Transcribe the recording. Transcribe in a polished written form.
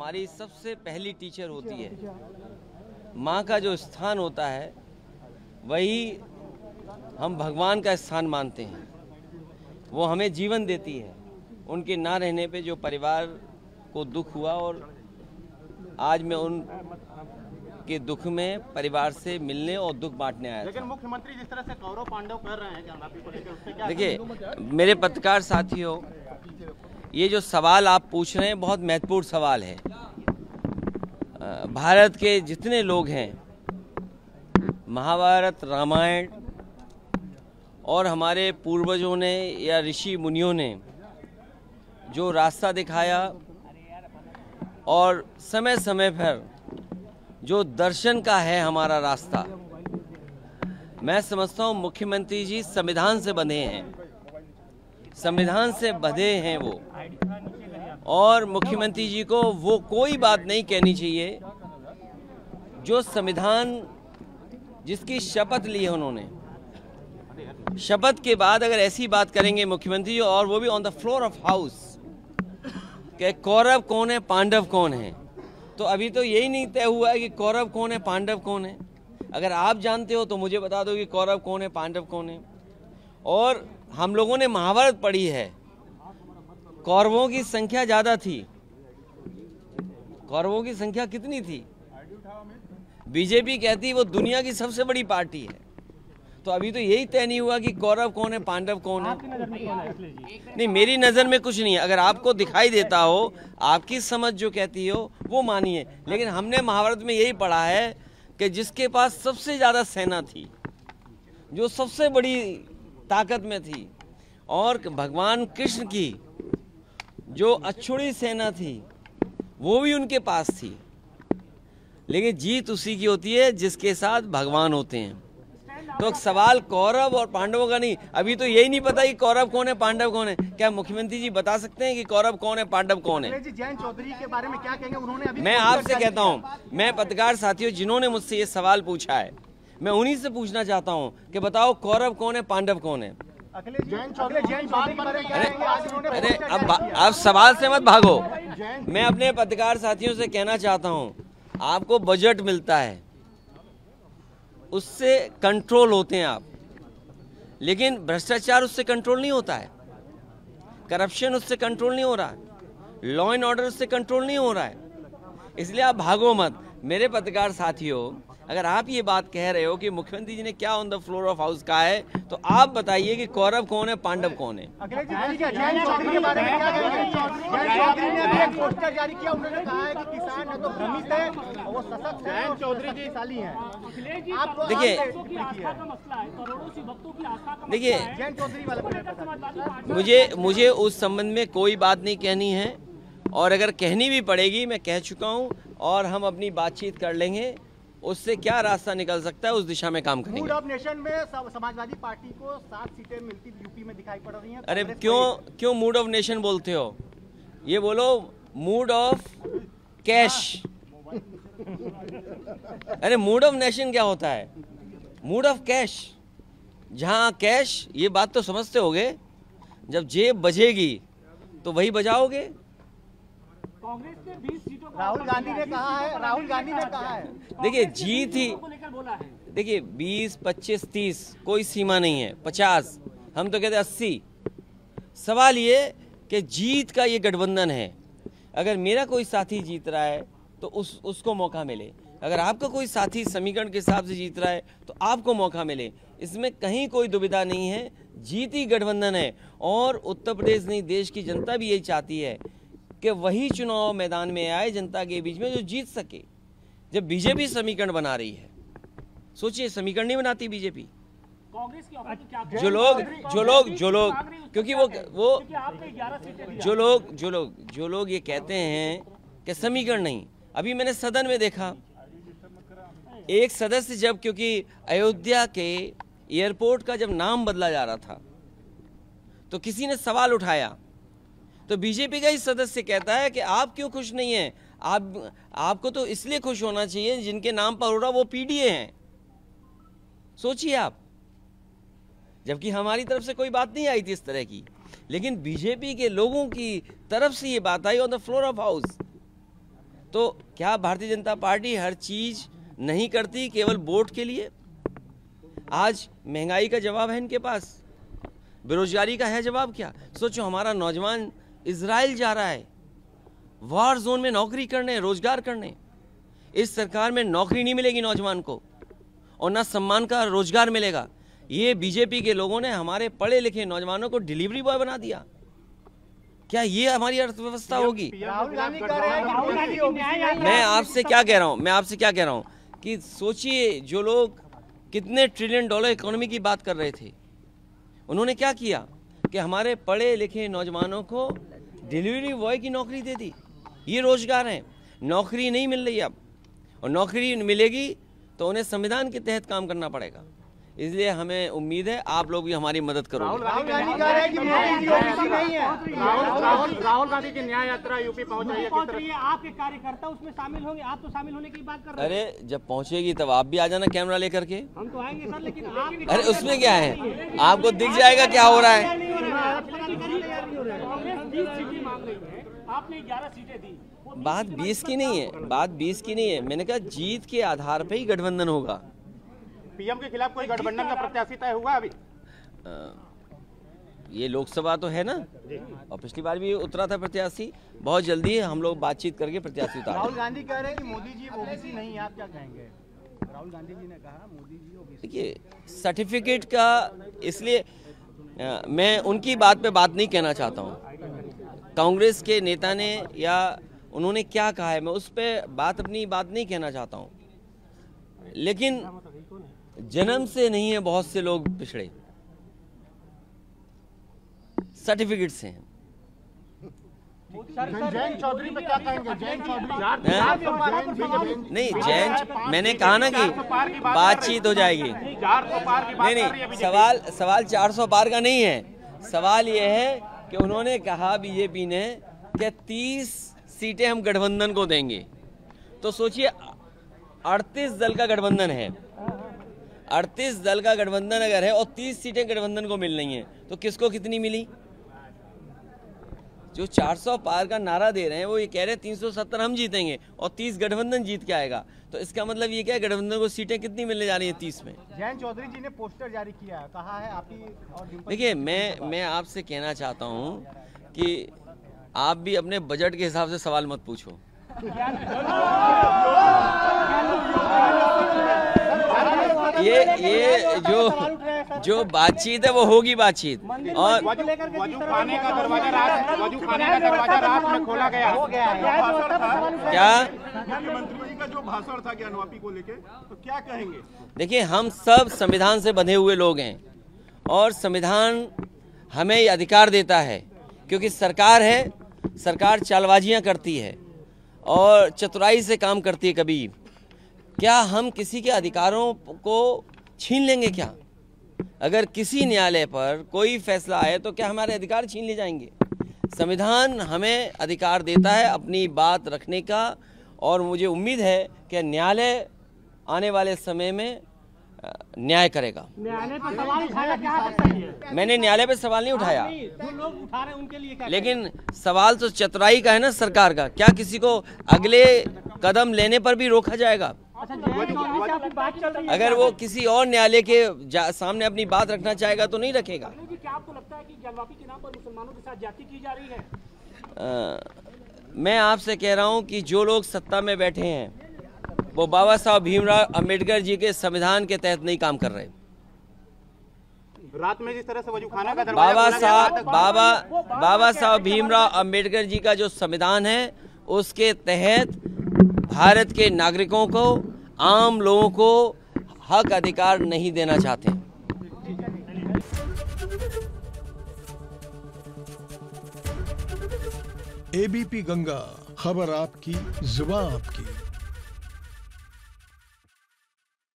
हमारी सबसे पहली टीचर होती है। माँ का जो स्थान होता है वही हम भगवान का स्थान मानते हैं। वो हमें जीवन देती है। उनके ना रहने पे जो परिवार को दुख हुआ, और आज मैं उन के दुख में परिवार से मिलने और दुख बांटने आया। लेकिन मुख्यमंत्री जिस तरह से कौरव पांडव कर रहे हैं ज्ञानवापी को लेकर, उससे क्या? देखिए मेरे पत्रकार साथियों, ये जो सवाल आप पूछ रहे हैं बहुत महत्वपूर्ण सवाल है। भारत के जितने लोग हैं, महाभारत, रामायण और हमारे पूर्वजों ने या ऋषि मुनियों ने जो रास्ता दिखाया और समय समय पर जो दर्शन का है हमारा रास्ता, मैं समझता हूँ मुख्यमंत्री जी संविधान से बंधे हैं, संविधान से बंधे हैं वो। और मुख्यमंत्री जी को वो कोई बात नहीं कहनी चाहिए जो संविधान, जिसकी शपथ ली है उन्होंने। शपथ के बाद अगर ऐसी बात करेंगे मुख्यमंत्री जी, और वो भी on the floor of house, कि कौरव कौन है पांडव कौन है, तो अभी तो यही नहीं तय हुआ है कि कौरव कौन है पांडव कौन है। अगर आप जानते हो तो मुझे बता दो कि कौरव कौन है पांडव कौन है। और हम लोगों ने महाभारत पढ़ी है, कौरवों की संख्या ज़्यादा थी। कौरवों की संख्या कितनी थी? बीजेपी कहती वो दुनिया की सबसे बड़ी पार्टी है, तो अभी तो यही तय नहीं हुआ कि कौरव कौन है पांडव कौन है। नहीं, मेरी नज़र में कुछ नहीं है। अगर आपको दिखाई देता हो, आपकी समझ जो कहती हो वो मानिए, लेकिन हमने महाभारत में यही पढ़ा है कि जिसके पास सबसे ज़्यादा सेना थी, जो सबसे बड़ी ताकत में थी, और भगवान कृष्ण की जो अछूती सेना थी वो भी उनके पास थी। लेकिन जीत उसी की होती है जिसके साथ भगवान होते हैं। तो सवाल कौरव और पांडवों का नहीं, अभी तो यही नहीं पता कि कौरव कौन है पांडव कौन है। क्या मुख्यमंत्री जी बता सकते हैं कि कौरव कौन है पांडव कौन है? जयंत चौधरी के बारे में क्या कहेंगे? उन्होंने अभी, मैं आपसे कहता हूं, मैं पत्रकार साथियों जिन्होंने मुझसे ये सवाल पूछा है, मैं उन्हीं से पूछना चाहता हूं कि बताओ कौरव कौन है पांडव कौन है। अरे अब सवाल से मत भागो। मैं अपने पत्रकार साथियों से कहना चाहता हूँ, आपको बजट मिलता है, उससे कंट्रोल होते हैं आप, लेकिन भ्रष्टाचार उससे कंट्रोल नहीं होता है, करप्शन उससे कंट्रोल नहीं हो रहा है, लॉ एंड ऑर्डर उससे कंट्रोल नहीं हो रहा है। इसलिए आप भागो मत। मेरे पत्रकार साथियों, अगर आप ये बात कह रहे हो कि मुख्यमंत्री जी ने क्या on the floor of house कहा है, तो आप बताइए कि कौरव कौन है पांडव कौन है। देखिए मुझे उस संबंध में कोई बात नहीं कहनी है, और अगर कहनी भी पड़ेगी मैं कह चुका हूँ, और हम अपनी बातचीत कर लेंगे, उससे क्या रास्ता निकल सकता है उस दिशा में काम करेंगे। गुड नेशन में समाजवादी पार्टी को 7 सीटें मिलती यूपी में दिखाई पड़ रही हैं। अरे क्यों मूड ऑफ नेशन बोलते हो? ये बोलो मूड ऑफ कैश। अरे मूड ऑफ नेशन क्या होता है? मूड ऑफ कैश, जहां कैश, ये बात तो समझते होगे, जब जेब बजेगी तो वही बजाओगे। कांग्रेस के 20 सीटों राहुल गांधी ने कहा है। देखिए जीत ही, देखिए 20, 25, 30 कोई सीमा नहीं है, 50, हम तो कहते 80। सवाल ये कि जीत का ये गठबंधन है। अगर मेरा कोई साथी जीत रहा है तो उसको मौका मिले, अगर आपका कोई साथी समीकरण के हिसाब से जीत रहा है तो आपको मौका मिले, इसमें कहीं कोई दुविधा नहीं है। जीत ही गठबंधन है, और उत्तर प्रदेश नहीं देश की जनता भी यही चाहती है कि वही चुनाव मैदान में आए जनता के बीच में जो जीत सके। जब बीजेपी समीकरण बना रही है, सोचिए समीकरण नहीं बनाती बीजेपी। जो लोग क्योंकि वो जो लोग ये कहते हैं कि समीकरण नहीं, अभी मैंने सदन में देखा एक सदस्य जब, क्योंकि अयोध्या के एयरपोर्ट का जब नाम बदला जा रहा था तो किसी ने सवाल उठाया, तो बीजेपी का ही सदस्य कहता है कि आप क्यों खुश नहीं हैं? आपको तो इसलिए खुश होना चाहिए जिनके नाम पर हो रहा वो पीडीए हैं। सोचिए आप, जबकि हमारी तरफ से कोई बात नहीं आई थी इस तरह की, लेकिन बीजेपी के लोगों की तरफ से ये बात आई on the floor of house. तो क्या भारतीय जनता पार्टी हर चीज़ नहीं करती केवल वोट के लिए? आज महंगाई का जवाब है इनके पास, बेरोजगारी का है जवाब क्या? सोचो, हमारा नौजवान इजराइल जा रहा है वॉर जोन में नौकरी करने, रोजगार करने। इस सरकार में नौकरी नहीं मिलेगी नौजवान को और ना सम्मान का रोजगार मिलेगा। ये बीजेपी के लोगों ने हमारे पढ़े लिखे नौजवानों को डिलीवरी बॉय बना दिया। क्या ये हमारी अर्थव्यवस्था होगी? मैं आपसे क्या कह रहा हूँ कि सोचिए, जो लोग कितने ट्रिलियन डॉलर इकोनॉमी की बात कर रहे थे, उन्होंने क्या किया कि हमारे पढ़े लिखे नौजवानों को डिलीवरी बॉय की नौकरी दे दी। ये रोजगार है, नौकरी नहीं मिल रही अब, और नौकरी मिलेगी तो उन्हें संविधान के तहत काम करना पड़ेगा। इसलिए हमें उम्मीद है आप लोग भी हमारी मदद करोगे। राहुल गांधी की न्याय यात्रा यूपी पहुंच रही है, आपके कार्यकर्ता उसमें शामिल होंगे, आप तो शामिल होने की बात कर रहे हैं। अरे जब पहुंचेगी तब आप भी आ जाना कैमरा लेकर के। हम तो आएंगे सर, लेकिन अरे उसमें क्या है, आपको दिख जाएगा क्या हो रहा है। आपने 11 सीटें दी, बात 20 की नहीं है, बात 20 की नहीं है। मैंने कहा जीत के आधार पर ही गठबंधन होगा। पीएम के खिलाफ कोई गठबंधन का प्रत्याशी तय हुआ अभी? ये लोकसभा तो है ना, और पिछली बार भी उतरा था प्रत्याशी। बहुत जल्दी हम लोग बातचीत करके प्रत्याशी उतारेंगे। राहुल गांधी कह रहे हैं कि मोदी जी ओबीसी नहीं, आप क्या कहेंगे? राहुल गांधी जी ने कहा मोदी जी ओबीसी। देखिए, सर्टिफिकेट का, इसलिए मैं उनकी बात पे बात नहीं कहना चाहता हूँ। कांग्रेस के नेता ने या उन्होंने क्या कहा है, मैं उस पर अपनी बात नहीं कहना चाहता हूँ। लेकिन जन्म से नहीं है बहुत से लोग पिछड़े, सर्टिफिकेट से हैं। जयंत चौधरी पे क्या कहेंगे? मैंने कहा ना कि बातचीत हो जाएगी। नहीं, सवाल 400 पार का नहीं है। सवाल यह है कि उन्होंने कहा, बीजेपी ने, कि 30 सीटें हम गठबंधन को देंगे। तो सोचिए, 38 दल का गठबंधन है, 38 दल का गठबंधन अगर है और 30 सीटें गठबंधन को मिल रही हैं, तो किसको कितनी मिली? जो 400 पार का नारा दे रहे हैं वो ये कह रहे हैं 370 हम जीतेंगे और 30 गठबंधन जीत के आएगा। तो इसका मतलब ये क्या है, गठबंधन को सीटें कितनी मिलने जा रही हैं 30 में? जयंत चौधरी जी ने पोस्टर जारी किया, कहा है आपकी। देखिए, मैं आपसे कहना चाहता हूँ कि आप भी अपने बजट के हिसाब से सवाल मत पूछो। ये जो बातचीत है वो होगी बातचीत। और क्या मुख्यमंत्री का जो भाषण था ज्ञानवापी को लेके, तो क्या कहेंगे? देखिए, हम सब संविधान से बंधे हुए लोग हैं और संविधान हमें ये अधिकार देता है, क्योंकि सरकार है, सरकार चालबाजियां करती है और चतुराई से काम करती है। कभी क्या हम किसी के अधिकारों को छीन लेंगे क्या? अगर किसी न्यायालय पर कोई फैसला आए तो क्या हमारे अधिकार छीन ले जाएंगे? संविधान हमें अधिकार देता है अपनी बात रखने का, और मुझे उम्मीद है कि न्यायालय आने वाले समय में न्याय करेगा। न्यायालय पर सवाल उठाया क्या है? मैंने न्यायालय पर सवाल नहीं उठाया, जो लोग उठा रहे हैं उनके लिए। लेकिन सवाल तो चतुराई का है ना सरकार का। क्या किसी को अगले कदम लेने पर भी रोका जाएगा? अगर वो किसी और न्यायालय के सामने अपनी बात रखना चाहेगा तो नहीं रखेगा। क्या आपको लगता है कि ज्ञानवापी के नाम पर मुसलमानों के साथ जाति की जा रही है? मैं आपसे कह रहा हूँ कि जो लोग सत्ता में बैठे हैं वो बाबा साहब भीमराव अम्बेडकर जी के संविधान के तहत नहीं काम कर रहे। रात में जिस तरह से वजूखाना का दरवाजा बाबा साहब भीमराव अम्बेडकर जी का जो संविधान है उसके तहत भारत के नागरिकों को, आम लोगों को हक अधिकार नहीं देना चाहते। एबीपी गंगा, खबर आपकी, जुबान आपकी।